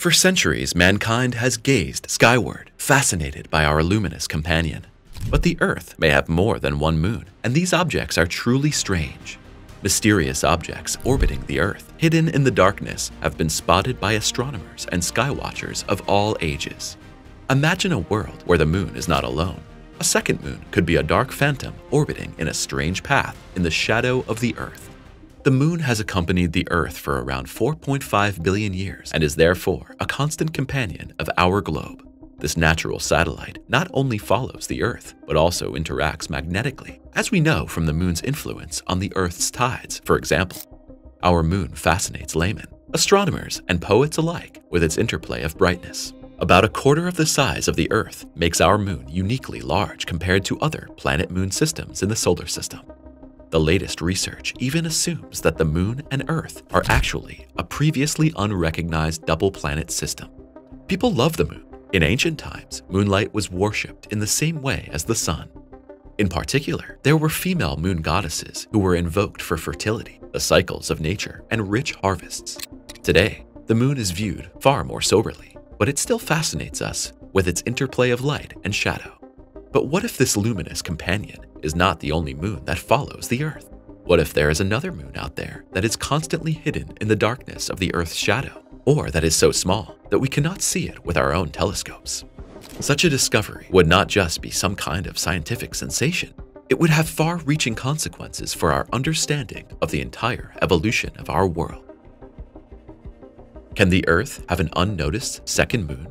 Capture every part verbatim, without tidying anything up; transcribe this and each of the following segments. For centuries, mankind has gazed skyward, fascinated by our luminous companion. But the Earth may have more than one moon, and these objects are truly strange. Mysterious objects orbiting the Earth, hidden in the darkness, have been spotted by astronomers and skywatchers of all ages. Imagine a world where the moon is not alone. A second moon could be a dark phantom orbiting in a strange path in the shadow of the Earth. The moon has accompanied the Earth for around four point five billion years and is therefore a constant companion of our globe. This natural satellite not only follows the Earth, but also interacts magnetically, as we know from the moon's influence on the Earth's tides, for example. Our moon fascinates laymen, astronomers, and poets alike with its interplay of brightness. About a quarter of the size of the Earth makes our moon uniquely large compared to other planet-moon systems in the solar system. The latest research even assumes that the moon and Earth are actually a previously unrecognized double-planet system. People love the moon. In ancient times, moonlight was worshipped in the same way as the sun. In particular, there were female moon goddesses who were invoked for fertility, the cycles of nature, and rich harvests. Today, the moon is viewed far more soberly, but it still fascinates us with its interplay of light and shadow. But what if this luminous companion is not the only moon that follows the Earth? What if there is another moon out there that is constantly hidden in the darkness of the Earth's shadow? Or that is so small that we cannot see it with our own telescopes. Such a discovery would not just be some kind of scientific sensation, it would have far-reaching consequences for our understanding of the entire evolution of our world. Can the Earth have an unnoticed second moon?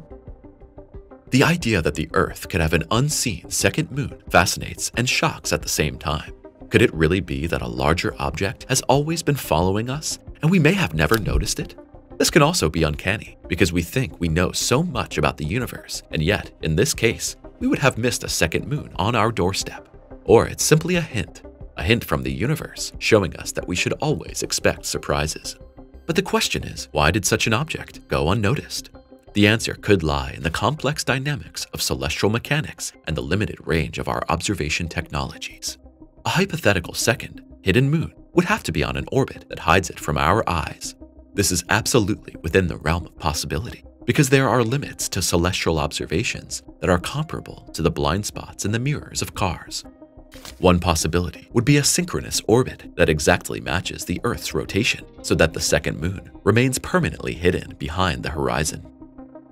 The idea that the Earth could have an unseen second moon fascinates and shocks at the same time. Could it really be that a larger object has always been following us and we may have never noticed it? This can also be uncanny, because we think we know so much about the universe, and yet, in this case, we would have missed a second moon on our doorstep. Or it's simply a hint, a hint from the universe, showing us that we should always expect surprises. But the question is, why did such an object go unnoticed? The answer could lie in the complex dynamics of celestial mechanics and the limited range of our observation technologies. A hypothetical second, hidden moon would have to be on an orbit that hides it from our eyes. This is absolutely within the realm of possibility, because there are limits to celestial observations that are comparable to the blind spots in the mirrors of cars. One possibility would be a synchronous orbit that exactly matches the Earth's rotation, so that the second moon remains permanently hidden behind the horizon.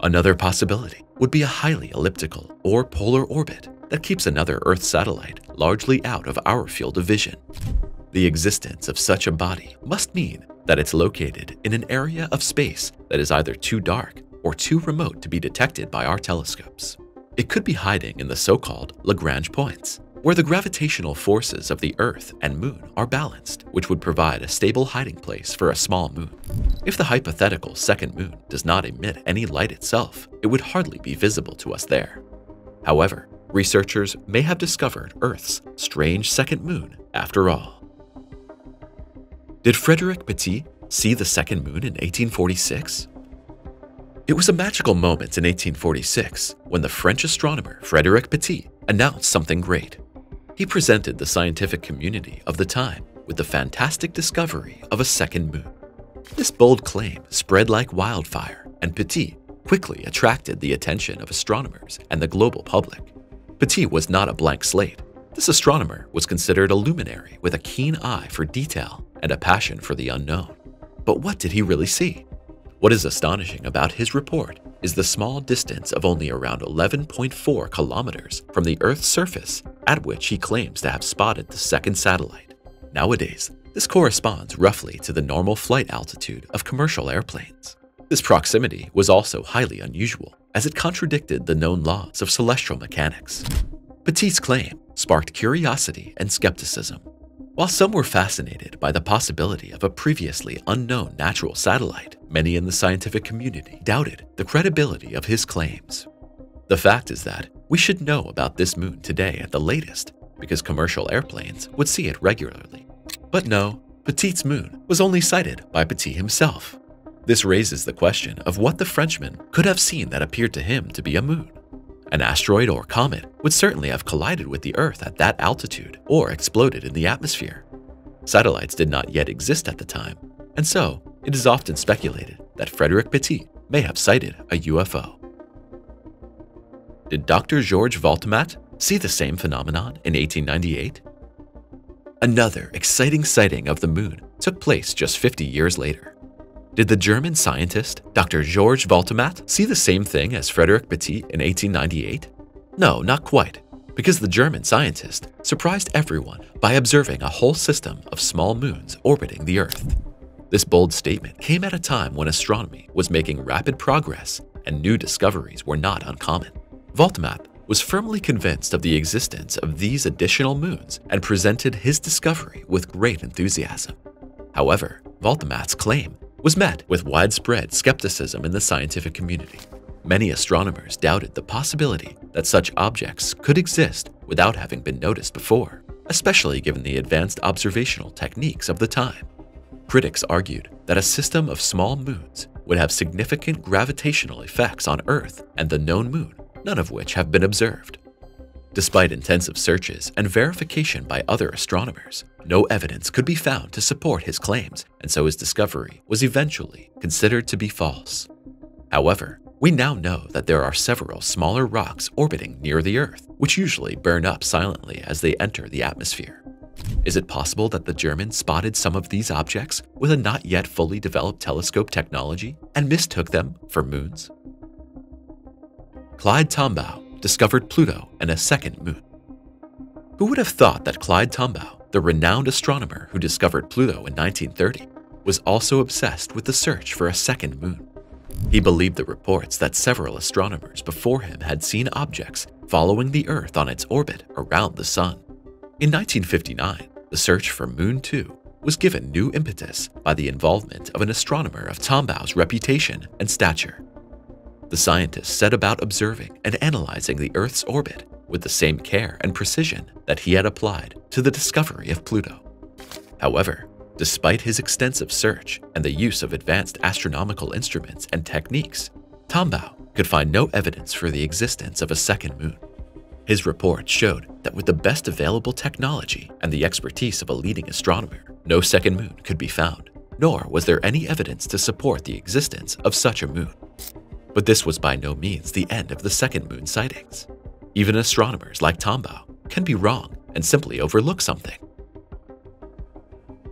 Another possibility would be a highly elliptical or polar orbit that keeps another Earth satellite largely out of our field of vision. The existence of such a body must mean that it's located in an area of space that is either too dark or too remote to be detected by our telescopes. It could be hiding in the so-called Lagrange points, where the gravitational forces of the Earth and Moon are balanced, which would provide a stable hiding place for a small moon. If the hypothetical second moon does not emit any light itself, it would hardly be visible to us there. However, researchers may have discovered Earth's strange second moon after all. Did Frédéric Petit see the second moon in eighteen forty-six? It was a magical moment in eighteen forty-six when the French astronomer Frédéric Petit announced something great. He presented the scientific community of the time with the fantastic discovery of a second moon. This bold claim spread like wildfire, and Petit quickly attracted the attention of astronomers and the global public. Petit was not a blank slate. This astronomer was considered a luminary with a keen eye for detail and a passion for the unknown. But what did he really see? What is astonishing about his report is the small distance of only around eleven point four kilometers from the Earth's surface at which he claims to have spotted the second satellite. Nowadays, this corresponds roughly to the normal flight altitude of commercial airplanes. This proximity was also highly unusual, as it contradicted the known laws of celestial mechanics. Petit's claim sparked curiosity and skepticism. While some were fascinated by the possibility of a previously unknown natural satellite, many in the scientific community doubted the credibility of his claims. The fact is that we should know about this moon today at the latest, because commercial airplanes would see it regularly. But no, Petit's moon was only sighted by Petit himself. This raises the question of what the Frenchman could have seen that appeared to him to be a moon. An asteroid or comet would certainly have collided with the Earth at that altitude or exploded in the atmosphere. Satellites did not yet exist at the time, and so it is often speculated that Frédéric Petit may have sighted a U F O. Did Doctor Georg Waltemath see the same phenomenon in eighteen ninety-eight? Another exciting sighting of the moon took place just fifty years later. Did the German scientist Doctor Georg Waltemath see the same thing as Frédéric Petit in eighteen ninety-eight? No, not quite, because the German scientist surprised everyone by observing a whole system of small moons orbiting the Earth. This bold statement came at a time when astronomy was making rapid progress and new discoveries were not uncommon. Waltemath was firmly convinced of the existence of these additional moons and presented his discovery with great enthusiasm. However, Waltemath's claim was met with widespread skepticism in the scientific community. Many astronomers doubted the possibility that such objects could exist without having been noticed before, especially given the advanced observational techniques of the time. Critics argued that a system of small moons would have significant gravitational effects on Earth and the known moon, none of which have been observed. Despite intensive searches and verification by other astronomers, no evidence could be found to support his claims, and so his discovery was eventually considered to be false. However, we now know that there are several smaller rocks orbiting near the Earth, which usually burn up silently as they enter the atmosphere. Is it possible that the Germans spotted some of these objects with a not yet fully developed telescope technology and mistook them for moons? Clyde Tombaugh discovered Pluto and a second moon. Who would have thought that Clyde Tombaugh, the renowned astronomer who discovered Pluto in nineteen thirty, was also obsessed with the search for a second moon? He believed the reports that several astronomers before him had seen objects following the Earth on its orbit around the Sun. In nineteen fifty-nine, the search for Moon two was given new impetus by the involvement of an astronomer of Tombaugh's reputation and stature. The scientist set about observing and analyzing the Earth's orbit with the same care and precision that he had applied to the discovery of Pluto. However, despite his extensive search and the use of advanced astronomical instruments and techniques, Tombaugh could find no evidence for the existence of a second moon. His report showed that with the best available technology and the expertise of a leading astronomer, no second moon could be found, nor was there any evidence to support the existence of such a moon. But this was by no means the end of the second moon sightings. Even astronomers like Tombaugh can be wrong and simply overlook something.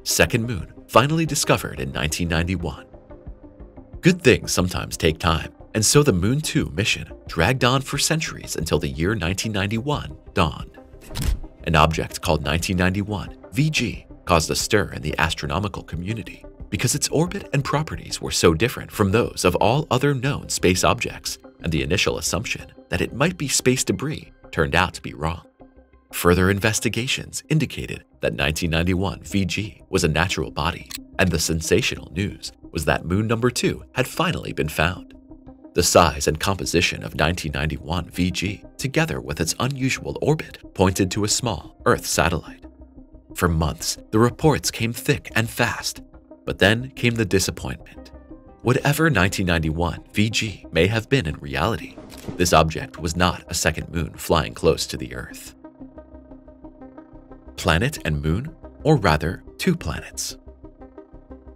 Second moon finally discovered in nineteen ninety-one. Good things sometimes take time, and so the Moon two mission dragged on for centuries until the year nineteen ninety-one dawned. An object called nineteen ninety-one V G caused a stir in the astronomical community, because its orbit and properties were so different from those of all other known space objects, and the initial assumption that it might be space debris turned out to be wrong. Further investigations indicated that nineteen ninety-one V G was a natural body, and the sensational news was that moon number two had finally been found. The size and composition of nineteen ninety-one V G, together with its unusual orbit, pointed to a small Earth satellite. For months, the reports came thick and fast. But then came the disappointment. Whatever nineteen ninety-one V G may have been in reality, this object was not a second moon flying close to the Earth. Planet and moon, or rather, two planets.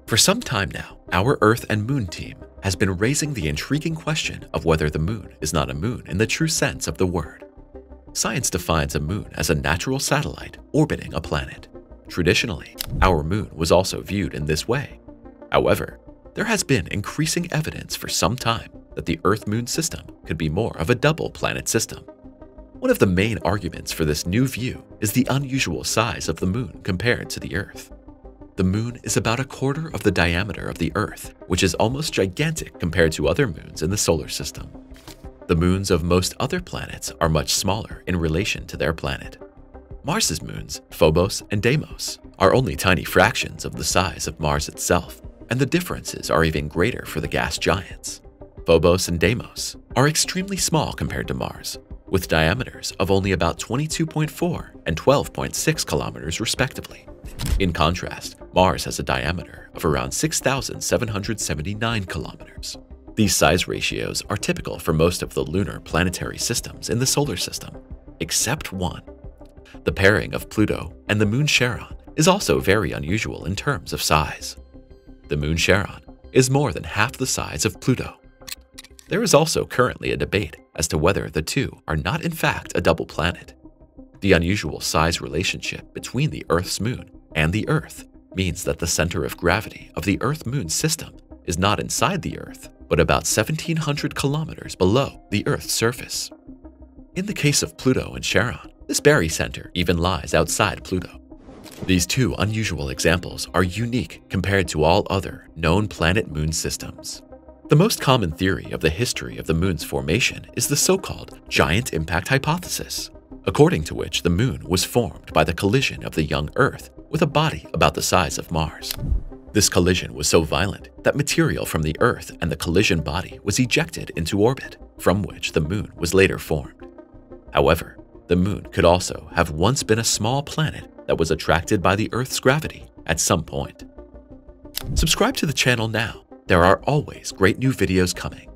For some time now, our Earth and Moon team has been raising the intriguing question of whether the moon is not a moon in the true sense of the word. Science defines a moon as a natural satellite orbiting a planet. Traditionally, our moon was also viewed in this way. However, there has been increasing evidence for some time that the Earth-Moon system could be more of a double planet system. One of the main arguments for this new view is the unusual size of the moon compared to the Earth. The moon is about a quarter of the diameter of the Earth, which is almost gigantic compared to other moons in the solar system. The moons of most other planets are much smaller in relation to their planet. Mars's moons, Phobos and Deimos, are only tiny fractions of the size of Mars itself, and the differences are even greater for the gas giants. Phobos and Deimos are extremely small compared to Mars, with diameters of only about twenty-two point four and twelve point six kilometers respectively. In contrast, Mars has a diameter of around six thousand seven hundred seventy-nine kilometers. These size ratios are typical for most of the lunar planetary systems in the solar system, except one. The pairing of Pluto and the moon Charon is also very unusual in terms of size. The moon Charon is more than half the size of Pluto. There is also currently a debate as to whether the two are not in fact a double planet. The unusual size relationship between the Earth's moon and the Earth means that the center of gravity of the Earth-Moon system is not inside the Earth, but about seventeen hundred kilometers below the Earth's surface. In the case of Pluto and Charon, this barycenter even lies outside Pluto. These two unusual examples are unique compared to all other known planet-moon systems. The most common theory of the history of the moon's formation is the so-called giant impact hypothesis, according to which the moon was formed by the collision of the young Earth with a body about the size of Mars. This collision was so violent that material from the Earth and the collision body was ejected into orbit, from which the moon was later formed. However, the moon could also have once been a small planet that was attracted by the Earth's gravity at some point. Subscribe to the channel now. There are always great new videos coming.